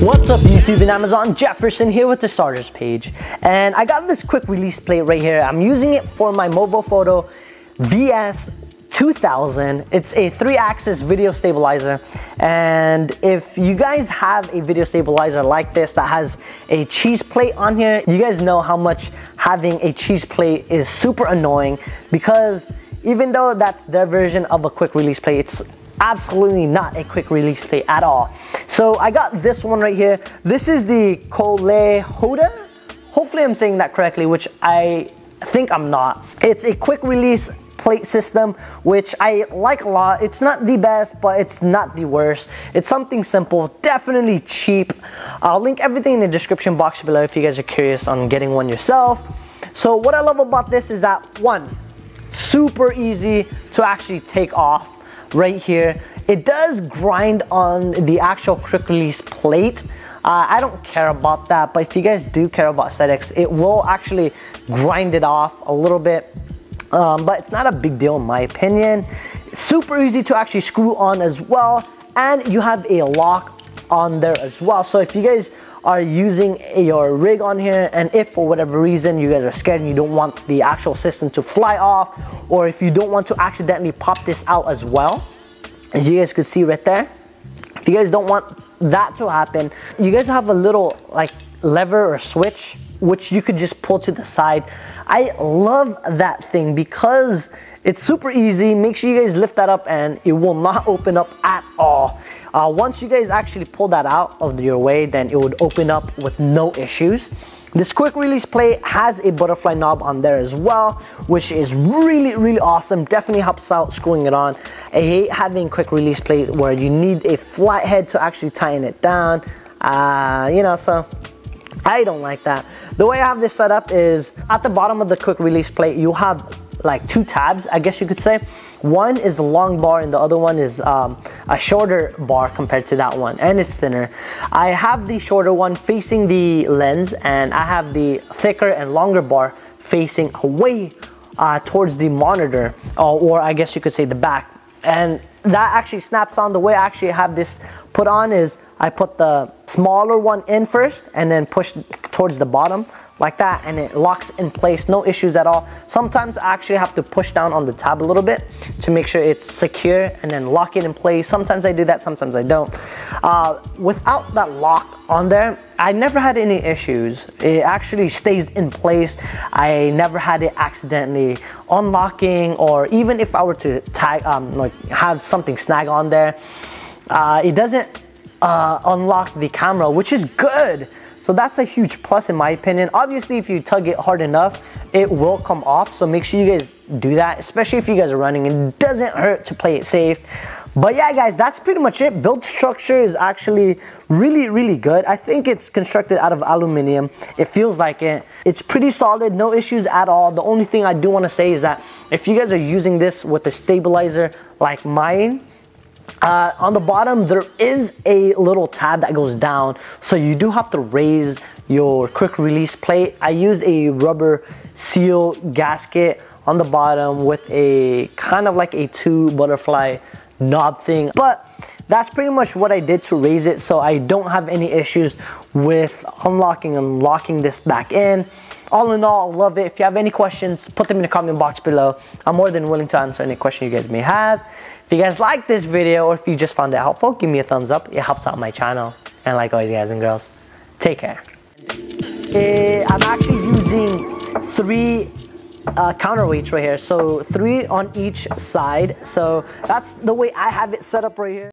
What's up YouTube and Amazon, Jefferson here with the starters page, and I got this quick release plate right here. I'm using it for my Movo Photo VS-2000. It's a 3-axis video stabilizer, and if you guys have a video stabilizer like this that has a cheese plate on here, you guys know how much having a cheese plate is super annoying, because even though that's their version of a quick release plate, it's absolutely not a quick release plate at all. So I got this one right here. This is the Koolehaoda. Hopefully I'm saying that correctly, which I think I'm not. It's a quick release plate system, which I like a lot. It's not the best, but it's not the worst. It's something simple, definitely cheap. I'll link everything in the description box below if you guys are curious on getting one yourself. So what I love about this is that, one, super easy to actually take off right here. It does grind on the actual quick release plate. I don't care about that, but if you guys do care about aesthetics, it will actually grind it off a little bit. But it's not a big deal in my opinion. It's super easy to actually screw on as well, and you have a lock on there as well. So if you guys are using your rig on here, and if for whatever reason you guys are scared and you don't want the actual system to fly off, or if you don't want to accidentally pop this out as well, as you guys could see right there, if you guys don't want that to happen, you guys have a little like lever or switch which you could just pull to the side. I love that thing because it's super easy. Make sure you guys lift that up and it will not open up at all. Once you guys actually pull that out of your way, then it would open up with no issues. This quick release plate has a butterfly knob on there as well, which is really awesome. Definitely helps out screwing it on. I hate having quick release plate where you need a flat head to actually tighten it down. You know, so I don't like that. The way I have this set up is at the bottom of the quick release plate, you have like two tabs, I guess you could say. One is a long bar and the other one is a shorter bar compared to that one, and it's thinner. I have the shorter one facing the lens, and I have the thicker and longer bar facing away towards the monitor, or I guess you could say the back. And that actually snaps on. The way I actually have this put on is I put the smaller one in first and then push towards the bottom like that, and it locks in place, no issues at all. Sometimes I actually have to push down on the tab a little bit to make sure it's secure and then lock it in place. Sometimes I do that, sometimes I don't. Without that lock on there, I never had any issues. It actually stays in place. I never had it accidentally unlocking, or even if I were to tag, like have something snag on there, it doesn't unlock the camera, which is good. So that's a huge plus in my opinion. Obviously, if you tug it hard enough, it will come off. So make sure you guys do that, especially if you guys are running. It doesn't hurt to play it safe. But yeah, guys, that's pretty much it. Build structure is actually really good. I think it's constructed out of aluminum. It feels like it. It's pretty solid, no issues at all. The only thing I do want to say is that if you guys are using this with a stabilizer like mine, on the bottom there is a little tab that goes down, so you do have to raise your quick release plate. I use a rubber seal gasket on the bottom with a kind of like a two butterfly knob thing, but that's pretty much what I did to raise it, so I don't have any issues with unlocking and locking this back in. All in all, I love it. If you have any questions, put them in the comment box below. I'm more than willing to answer any question you guys may have. If you guys like this video, or if you just found it helpful, give me a thumbs up. It helps out my channel. And like always, guys and girls, take care. I'm actually using three counterweights right here. So three on each side. So that's the way I have it set up right here.